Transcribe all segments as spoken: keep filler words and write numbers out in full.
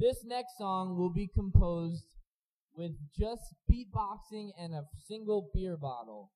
This next song will be composed with just beatboxing and a single beer bottle.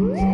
Woo!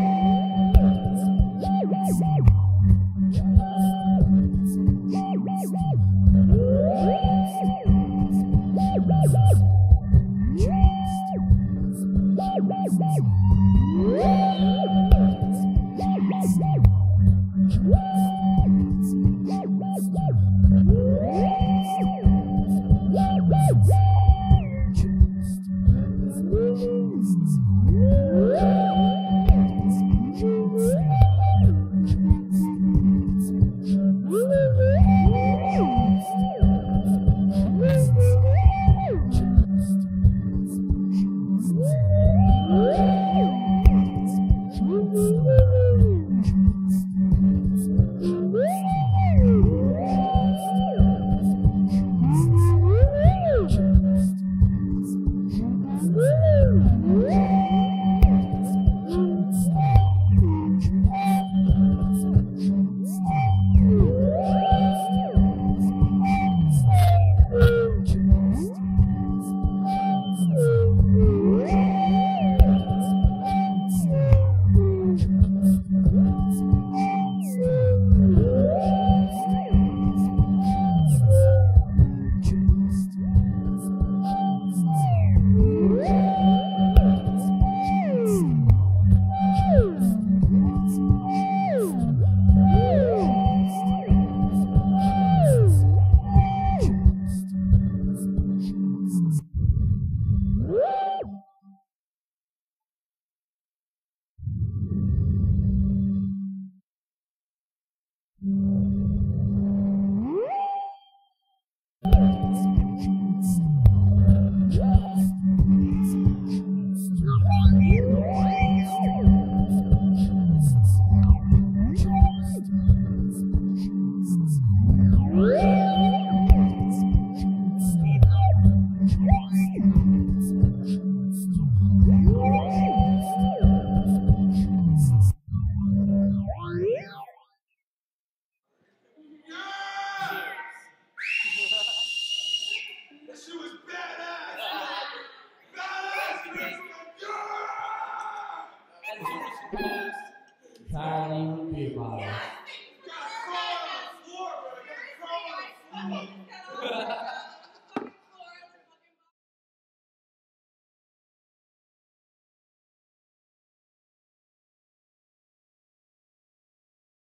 Darling people.